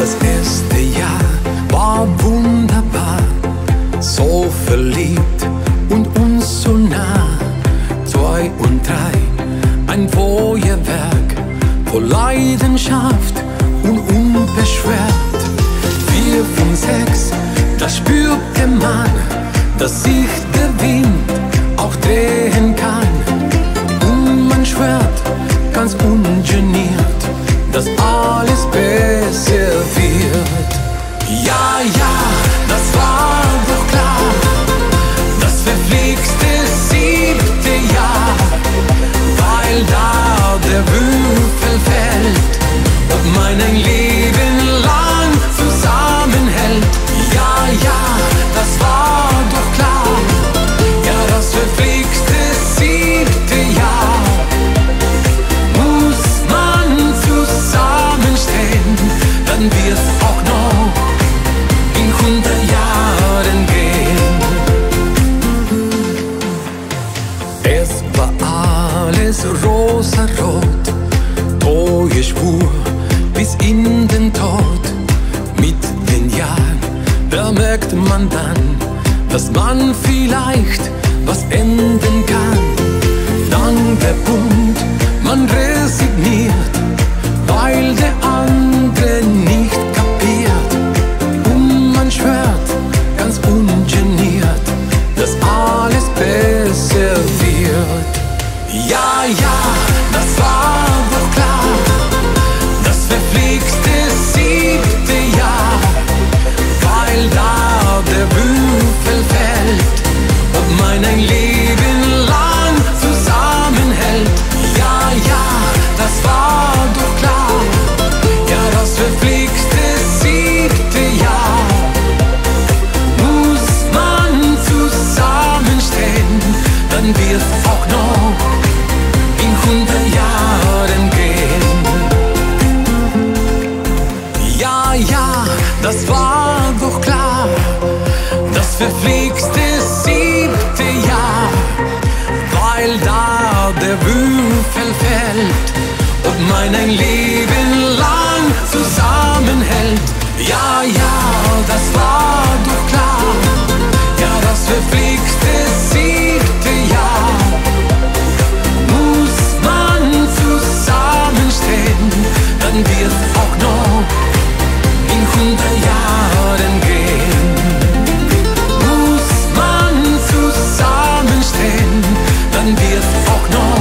Das erste Jahr war wunderbar, so verliebt und uns so nah. 2 und 3, ein Feuerwerk voll Leidenschaft und unbeschwert. 4, 5, 6, das spürte man, dass sich der Wind auch drehen kann. Und man schwört ganz ungeniert, dass alles besser wird. Ja, ja, das war doch klar, das verflixte 7. Jahr, weil da der Würfel fällt und man ein Leben lang zusammenhält. Ja, ja, das war doch klar, ja, das verflixte 7. Jahr. Wird's auch noch in 100 Jahren gehen. Es war alles rosarot, treue Spur bis in den Tod. Mit den Jahren, da merkt man dann, dass man vielleicht was ändern kann. Dann der Punkt, man resigniert, weil der andere nicht kapiert. Und man schwört ganz ungeniert, dass alles besser wird. Ja, ja, das war doch klar, das verflixte 7. Jahr, weil da der Würfel fällt und man ein Leben lang zusammenhält. Ja, ja, das war doch klar, wird auch noch in 100 Jahren gehen. Ja, ja, das war doch klar, das verflixte 7. Jahr, weil da der Würfel fällt und man ein Leben lang zusammenhält. Ja, ja, das war doch klar, ja, das verflixte 7. Jahr, muss man zusammenstehen, dann wird's auch noch in 100 Jahren gehen. Muss man zusammenstehen, dann wird's auch noch